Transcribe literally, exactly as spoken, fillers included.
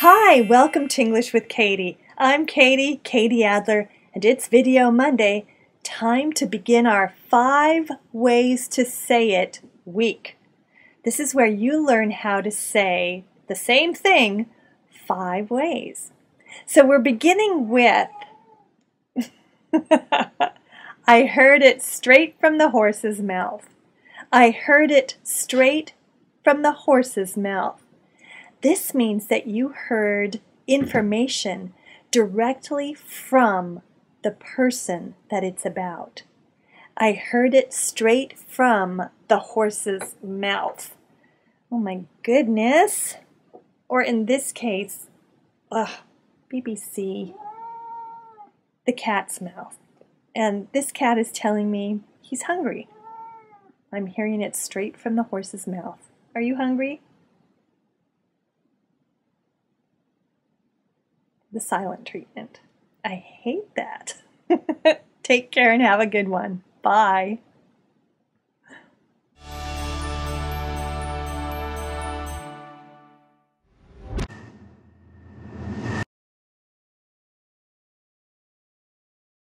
Hi, welcome to English with Katie. I'm Katie, Katie Adler, and it's Video Monday. Time to begin our Five Ways to Say It week. This is where you learn how to say the same thing five ways. So we're beginning with, I heard it straight from the horse's mouth. I heard it straight from the horse's mouth. This means that you heard information directly from the person that it's about. I heard it straight from the horse's mouth. Oh my goodness. Or in this case, ugh, B B C, the cat's mouth. And this cat is telling me he's hungry. I'm hearing it straight from the horse's mouth. Are you hungry? The silent treatment. I hate that. Take care and have a good one. Bye.